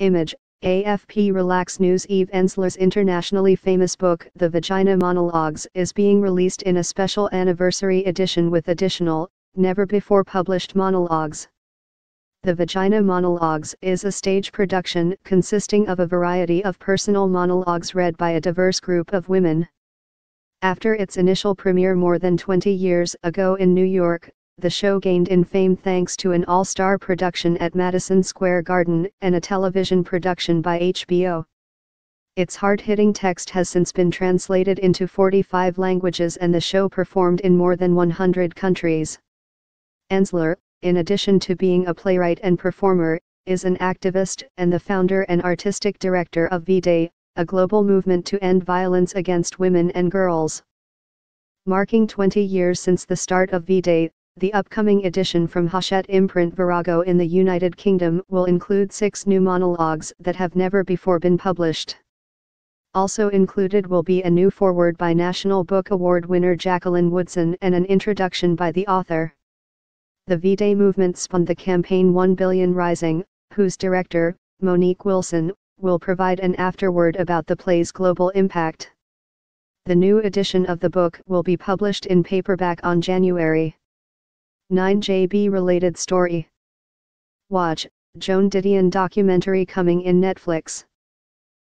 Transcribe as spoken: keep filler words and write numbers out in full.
Image, A F P Relax News. Eve Ensler's internationally famous book The Vagina Monologues is being released in a special anniversary edition with additional, never-before-published monologues. The Vagina Monologues is a stage production consisting of a variety of personal monologues read by a diverse group of women. After its initial premiere more than twenty years ago in New York, the show gained in fame thanks to an all-star production at Madison Square Garden and a television production by H B O. Its hard-hitting text has since been translated into forty-five languages and the show performed in more than one hundred countries. Ensler, in addition to being a playwright and performer, is an activist and the founder and artistic director of V-Day, a global movement to end violence against women and girls. Marking twenty years since the start of V-Day, the upcoming edition from Hachette imprint Virago in the United Kingdom will include six new monologues that have never before been published. Also included will be a new foreword by National Book Award winner Jacqueline Woodson and an introduction by the author. The V-Day movement spawned the campaign One Billion Rising, whose director, Monique Wilson, will provide an afterword about the play's global impact. The new edition of the book will be published in paperback on January ninth. J B related story. Watch, Joan Didion documentary coming in Netflix.